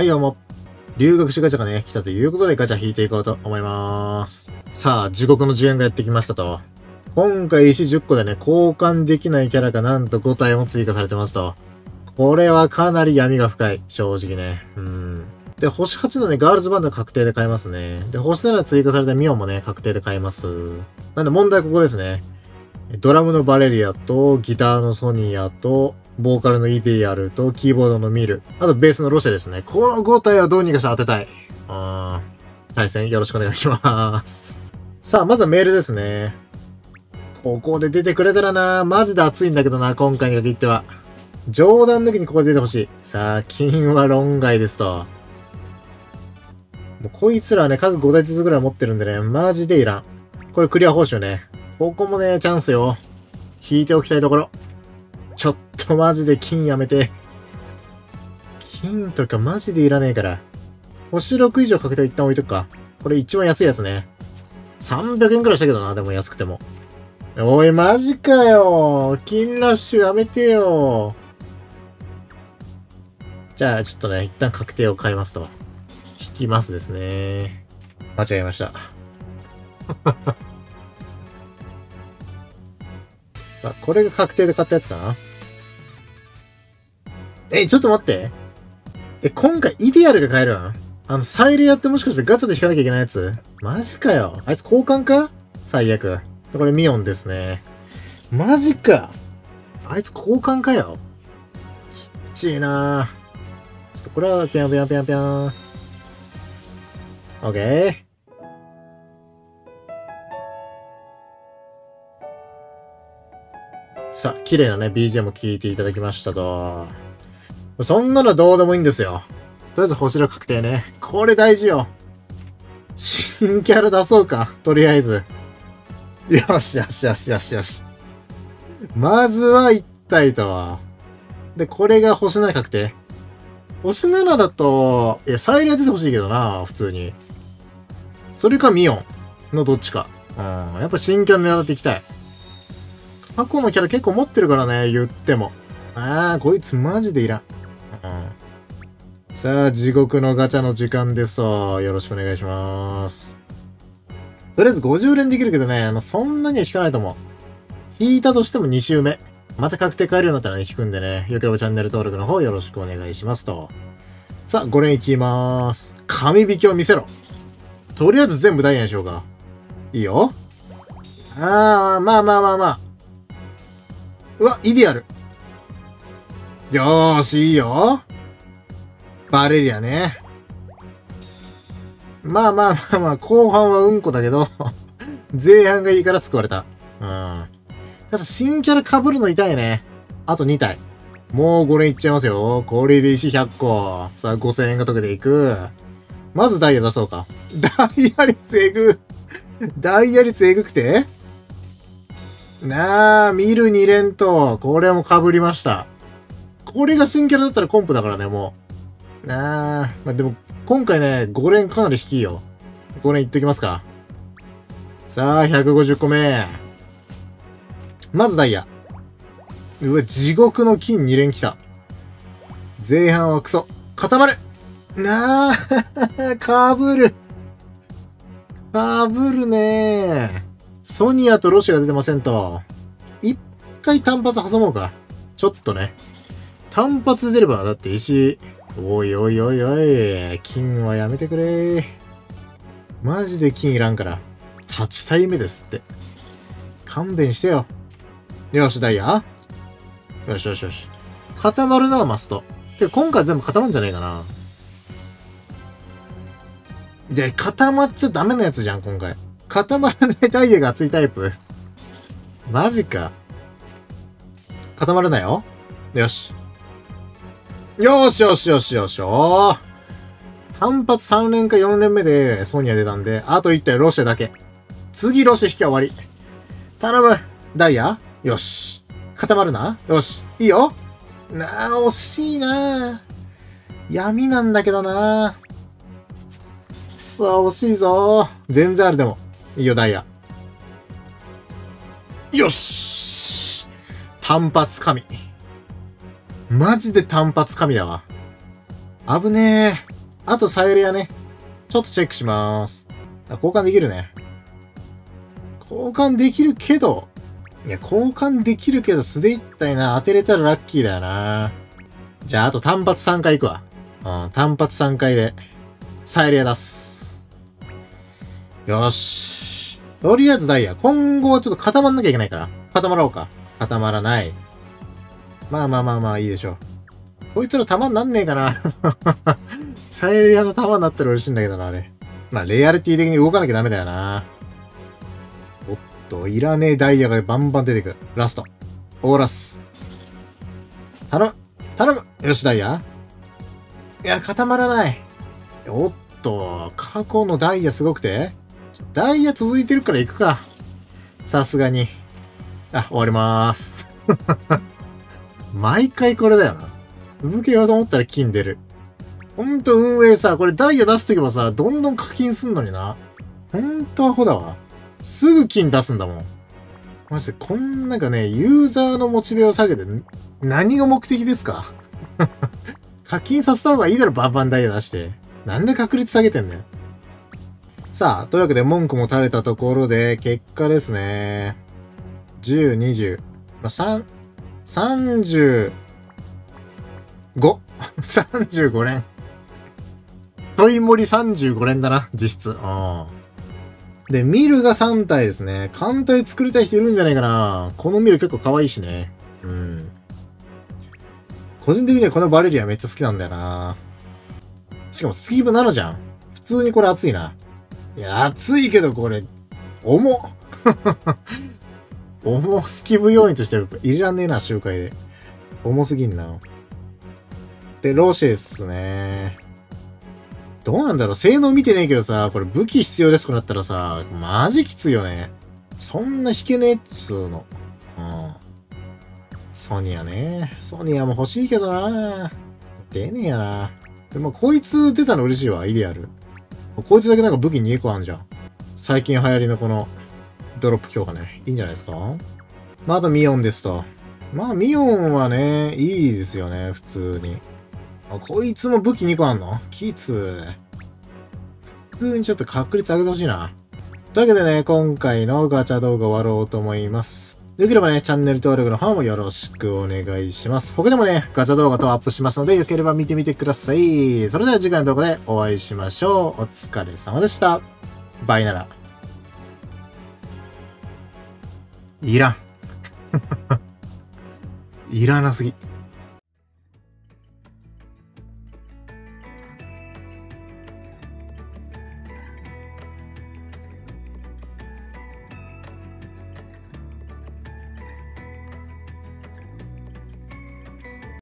はい、どうも。留学士ガチャがね、来たということでガチャ引いていこうと思います。さあ、地獄の次元がやってきましたと。今回石10個でね、交換できないキャラがなんと5体も追加されてますと。これはかなり闇が深い。正直ね。で、星8のね、ガールズバンド確定で買えますね。で、星7追加されたミオもね、確定で買えます。なんで問題はここですね。ドラムのバレリアと、ギターのソニアと、ボーカルの ETR と、キーボードのミル。あと、ベースのロシェですね。この5体はどうにかして当てたい。対戦よろしくお願いします。さあ、まずはメールですね。ここで出てくれたらな、マジで熱いんだけどな、今回に限っては。冗談抜きにここで出てほしい。さあ、金は論外ですと。もうこいつらはね、各5台ずつぐらい持ってるんでね、マジでいらん。これクリア報酬ね。ここもね、チャンスよ。引いておきたいところ。ちょっとマジで金やめて。金とかマジでいらねえから。星6以上確定一旦置いとくか。これ一番安いやつね。300円くらいしたけどな、でも安くても。おい、マジかよ。金ラッシュやめてよ。じゃあ、ちょっとね、一旦確定を変えますと。引きますですね。間違えました。あ、これが確定で買ったやつかな。ちょっと待って。今回イデアルが買えるわ。サイレやってもしかしてガチャで引かなきゃいけないやつマジかよ。あいつ交換か最悪。これミオンですね。マジか。あいつ交換かよ。きっちいなぁ。ちょっとこれはぴゃんぴゃんぴゃんぴゃん。オッケー。さあ、綺麗なね、BGM を聴いていただきましたと。そんなのどうでもいいんですよ。とりあえず星の確定ね。これ大事よ。新キャラ出そうか。とりあえず。よしよしよしよしよし。まずは1体とは。で、これが星7確定。星7だと、いや、サイレ出てほしいけどな、普通に。それかミオンのどっちか。やっぱ新キャラ狙っていきたい。過去のキャラ結構持ってるからね、言っても。ああ、こいつマジでいらん。さあ、地獄のガチャの時間ですと。よろしくお願いします。とりあえず50連できるけどね、そんなには引かないと思う。引いたとしても2周目。また確定変えるようになったらね、引くんでね。よければチャンネル登録の方よろしくお願いしますと。さあ、5連いきまーす。神引きを見せろ。とりあえず全部ダイヤにしようか。いいよ。ああ、まあまあまあまあ。うわ、イディアル。よーし、いいよ。バレリアね。まあまあまあまあ、後半はうんこだけど、前半がいいから救われた。ただ新キャラ被るの痛いね。あと2体。もう5連いっちゃいますよ。これで石100個。さあ、5000円が溶けていく。まずダイヤ出そうか。ダイヤ率えぐ。ダイヤ率えぐくてなあ、見る2連と、これも被りました。これが新キャラだったらコンプだからね、もう。なあ、まあ、でも、今回ね、5連かなり引きいよ。5連いっときますか。さあ、150個目。まずダイヤ。うわ、地獄の金2連来た。前半はクソ。固まるなあ、被る。被るねー。ソニアとロシアが出てませんと。一回単発挟もうか。ちょっとね。単発で出れば、だって石。おいおいおいおい。金はやめてくれ。マジで金いらんから。8体目ですって。勘弁してよ。よし、ダイヤ。よしよしよし。固まるのはマスト。てか今回全部固まるんじゃないかな。で、固まっちゃダメなやつじゃん、今回。固まらないダイヤが熱いタイプ。マジか。固まるなよ。よし。よしよしよしよしよ。単発3連か4連目でソニア出たんで、あと1体ロシェだけ。次ロシェ引きは終わり。頼む。ダイヤよし。固まるなよし。いいよなあ、惜しいなあ。闇なんだけどなあ。くそ、惜しいぞ。全然あるでも。いいよ、ダイヤ。よし！単発神。マジで単発神だわ。危ねえ。あとサイレアね。ちょっとチェックしまーす。交換できるね。交換できるけど、いや、交換できるけど素でいったいな。当てれたらラッキーだよな。じゃあ、あと単発3回行くわ。うん、単発3回で、サイレア出す。よし。とりあえずダイヤ。今後はちょっと固まんなきゃいけないから。固まろうか。固まらない。まあまあまあまあ、いいでしょう。こいつら弾になんねえかな。サイレアの弾になったら嬉しいんだけどな、あれ。まあ、レアリティ的に動かなきゃダメだよな。おっと、いらねえダイヤがバンバン出てくる。ラスト。オーラス。頼む。頼む。よし、ダイヤ。いや、固まらない。おっと、過去のダイヤすごくて。ダイヤ続いてるから行くか。さすがに。あ、終わりまーす。毎回これだよな。続けようと思ったら金出る。ほんと運営さ、これダイヤ出しとけばさ、どんどん課金すんのにな。ほんとアホだわ。すぐ金出すんだもん。マジで、こんなんかね、ユーザーのモチベを下げて、何が目的ですか？課金させた方がいいだろ、バンバンダイヤ出して。なんで確率下げてんねん。さあ、というわけで文句も垂れたところで、結果ですね。10、20、まあ、3、35。35連。ちょい盛り35連だな、実質。で、ミルが3体ですね。艦隊作りたい人いるんじゃないかな。このミル結構可愛いしね。うん。個人的にはこのバレリアめっちゃ好きなんだよな。しかもスキーブ7じゃん。普通にこれ熱いな。いや、熱いけどこれ、重っ。重スキーブ要員として入れらんねえな、周回で。重すぎんな。で、ロシェですね。どうなんだろう、性能見てねえけどさ、これ武器必要ですとなったらさ、マジきついよね。そんな引けねえっつーの。うん。ソニアね。ソニアも欲しいけどな。出ねえやな。でもこいつ出たの嬉しいわ、イデアル。こいつだけなんか武器2個あんじゃん。最近流行りのこのドロップ強化ね。いいんじゃないですか。まあ、あとミオンですと。まあミオンはね、いいですよね、普通に。こいつも武器2個あんの？キツ。普通にちょっと確率上げてほしいな。というわけでね、今回のガチャ動画終わろうと思います。できればね、チャンネル登録の方もよろしくお願いします。他でもね、ガチャ動画とアップしますので、よければ見てみてください。それでは次回の動画でお会いしましょう。お疲れ様でした。バイなら。いらん。いらなすぎ。